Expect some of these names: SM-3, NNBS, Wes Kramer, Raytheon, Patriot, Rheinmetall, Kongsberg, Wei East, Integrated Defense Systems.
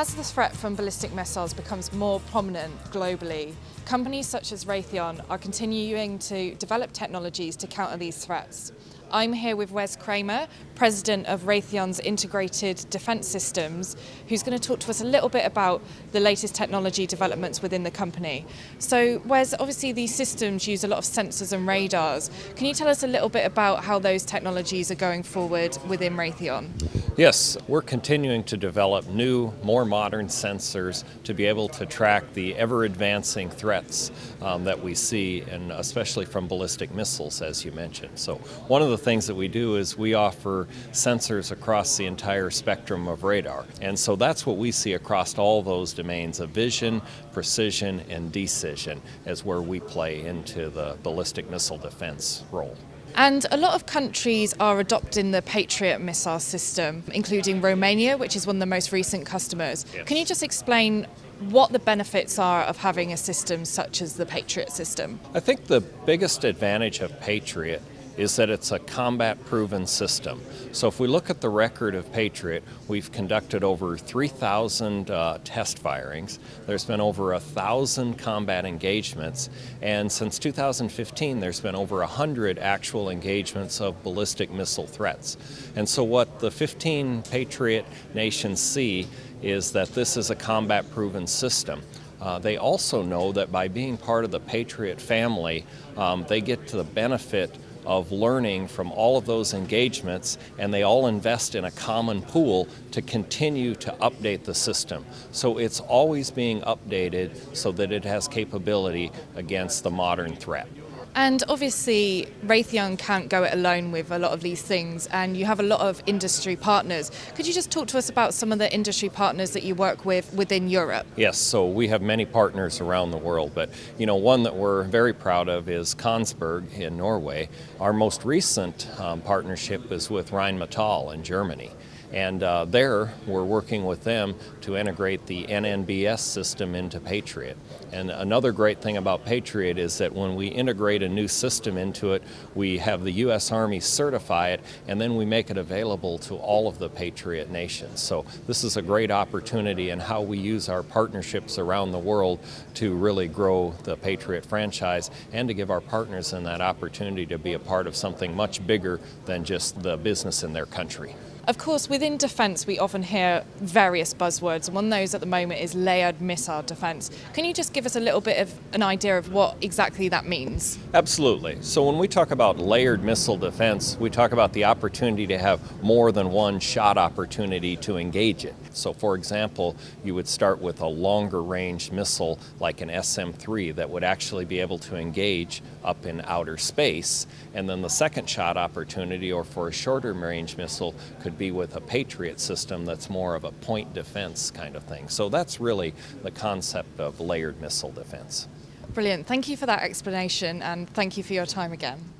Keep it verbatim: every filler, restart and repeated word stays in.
As the threat from ballistic missiles becomes more prominent globally, companies such as Raytheon are continuing to develop technologies to counter these threats. I'm here with Wes Kramer, President of Raytheon's Integrated Defense Systems, who's going to talk to us a little bit about the latest technology developments within the company. So Wes, obviously these systems use a lot of sensors and radars. Can you tell us a little bit about how those technologies are going forward within Raytheon? Yes, we're continuing to develop new, more modern sensors to be able to track the ever-advancing threats um, that we see, and especially from ballistic missiles, as you mentioned. So one of the things that we do is we offer sensors across the entire spectrum of radar. And so that's what we see across all those domains of vision, precision, and decision as where we play into the ballistic missile defense role. And a lot of countries are adopting the Patriot missile system, including Romania, which is one of the most recent customers. Yes. Can you just explain what the benefits are of having a system such as the Patriot system? I think the biggest advantage of Patriot is that it's a combat-proven system. So if we look at the record of Patriot, we've conducted over three thousand uh, test firings. There's been over one thousand combat engagements, and since two thousand fifteen there's been over one hundred actual engagements of ballistic missile threats. And so what the fifteen Patriot nations see is that this is a combat-proven system. Uh, they also know that by being part of the Patriot family, um, they get to the benefit of learning from all of those engagements, and they all invest in a common pool to continue to update the system. So it's always being updated so that it has capability against the modern threat. And obviously Raytheon can't go it alone with a lot of these things, and you have a lot of industry partners. Could you just talk to us about some of the industry partners that you work with within Europe? Yes, so we have many partners around the world, but you know, one that we're very proud of is Kongsberg in Norway. Our most recent um, partnership is with Rheinmetall in Germany. And uh, there, we're working with them to integrate the N N B S system into Patriot. And another great thing about Patriot is that when we integrate a new system into it, we have the U S Army certify it, and then we make it available to all of the Patriot nations. So this is a great opportunity in how we use our partnerships around the world to really grow the Patriot franchise and to give our partners in that opportunity to be a part of something much bigger than just the business in their country. Of course, within defence we often hear various buzzwords, and one of those at the moment is layered missile defence. Can you just give us a little bit of an idea of what exactly that means? Absolutely. So when we talk about layered missile defence, we talk about the opportunity to have more than one shot opportunity to engage it. So for example, you would start with a longer range missile like an S M three that would actually be able to engage up in outer space, and then the second shot opportunity, or for a shorter range missile, could be with a Patriot system that's more of a point defense kind of thing. So that's really the concept of layered missile defense. Brilliant. Thank you for that explanation, and thank you for your time again.